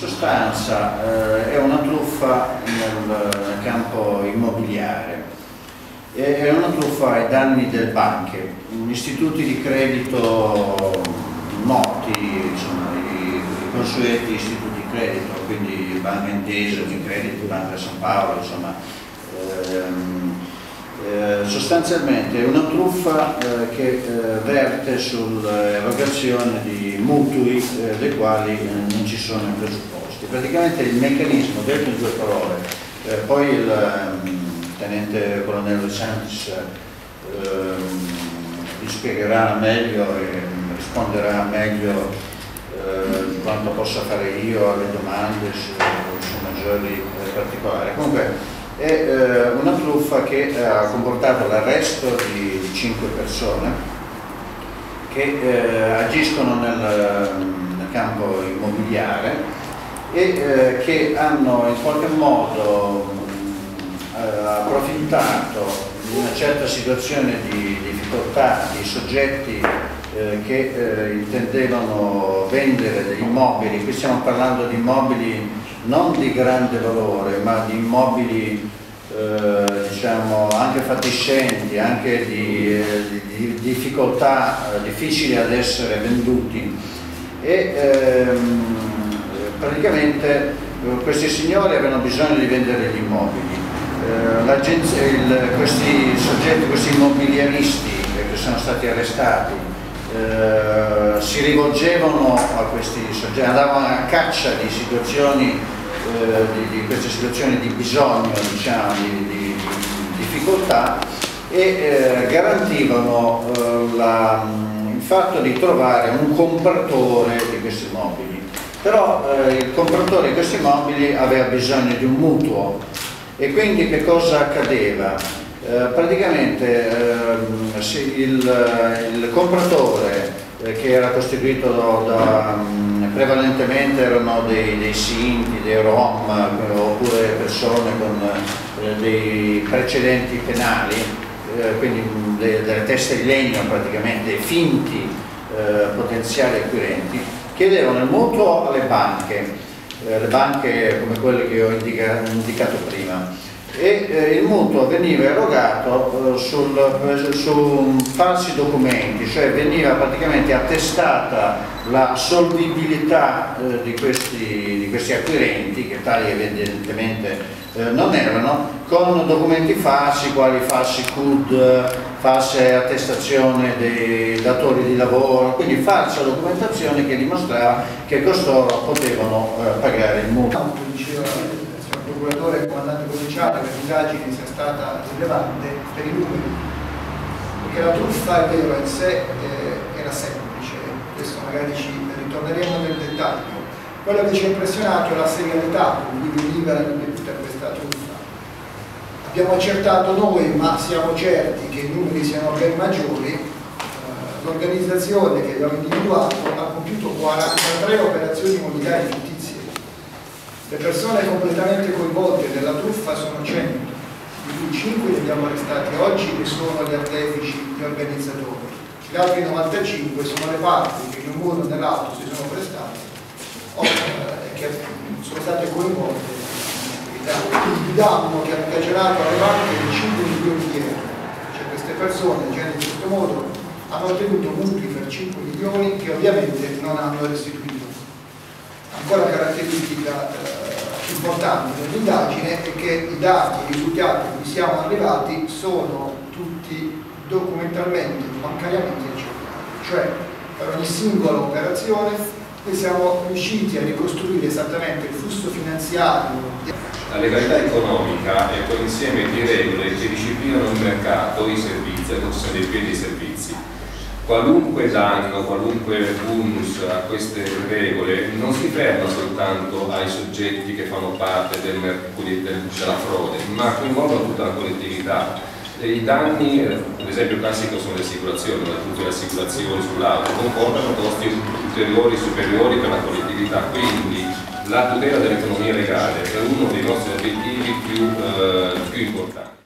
sostanza è una truffa nel campo immobiliare, è una truffa ai danni delle banche, istituti di credito noti, insomma, i consueti istituti di credito, quindi Banca Intesa, Unicredit, Banca San Paolo, insomma, sostanzialmente è una truffa che verte sull'erogazione di mutui dei quali non ci sono i presupposti. Praticamente il meccanismo, detto in due parole, poi il tenente colonnello De Santis vi spiegherà meglio e risponderà meglio di quanto possa fare io alle domande su maggiori particolari. Comunque, è una truffa che ha comportato l'arresto di 5 persone che agiscono nel campo immobiliare e che hanno in qualche modo approfittato di una certa situazione di difficoltà di soggetti che intendevano vendere degli immobili. Qui stiamo parlando di immobili non di grande valore, ma di immobili diciamo anche fatiscenti, anche di difficoltà, difficili ad essere venduti, e praticamente questi signori avevano bisogno di vendere gli immobili. Questi soggetti, questi immobiliaristi che sono stati arrestati, si rivolgevano a questi soggetti, andavano a caccia di situazioni, di queste situazioni di bisogno, diciamo, di difficoltà, e garantivano il fatto di trovare un compratore di questi immobili. Però il compratore di questi immobili aveva bisogno di un mutuo, e quindi che cosa accadeva? Praticamente il compratore, che era costituito prevalentemente erano dei sinti, dei rom, oppure persone con dei precedenti penali, quindi delle teste di legno, praticamente finti potenziali acquirenti, chiedevano il mutuo alle banche, le banche come quelle che ho indicato prima, e il mutuo veniva erogato su falsi documenti, cioè veniva praticamente attestata la solvibilità di questi acquirenti, che tali evidentemente non erano, con documenti falsi, quali falsi CUD, false attestazione dei datori di lavoro, quindi falsa documentazione che dimostrava che costoro potevano pagare il mutuo. Il procuratore e il comandante provinciale, che l'indagine sia stata rilevante per i numeri, perché la truffa, è vero, in sé era semplice, questo magari ci ritorneremo nel dettaglio. Quello che ci ha impressionato è la serialità con cui veniva tutta questa truffa. Abbiamo accertato noi, ma siamo certi che i numeri siano ben maggiori, l'organizzazione che abbiamo individuato ha compiuto 43 operazioni immobiliari fittizie. Le persone completamente coinvolte nella truffa sono 100, di cui 5 li abbiamo arrestati oggi e sono gli artefici, gli organizzatori. Gli altri 95 sono le parti che in un modo o nell'altro si sono prestate o che sono state coinvolte nell'attività. Il danno che hanno cagionato alle banche è di 5 milioni di euro. Cioè queste persone, in questo modo, hanno ottenuto mutui per 5 milioni che ovviamente non hanno restituito. Ancora caratteristica importante dell'indagine è che i dati, i risultati a cui siamo arrivati sono tutti documentalmente, bancariamente ricercati, cioè per ogni singola operazione noi siamo riusciti a ricostruire esattamente il flusso finanziario. La legalità economica è quell'insieme di regole che disciplinano il mercato, i servizi, e non sono dei piedi servizi. Qualunque danno, qualunque bonus a queste regole non si ferma soltanto ai soggetti che fanno parte della frode, ma coinvolgono tutta la collettività. I danni, ad esempio il classico sono le assicurazioni, le assicurazioni sull'auto, comportano costi ulteriori, superiori per la collettività, quindi la tutela dell'economia legale è uno dei nostri obiettivi più importanti.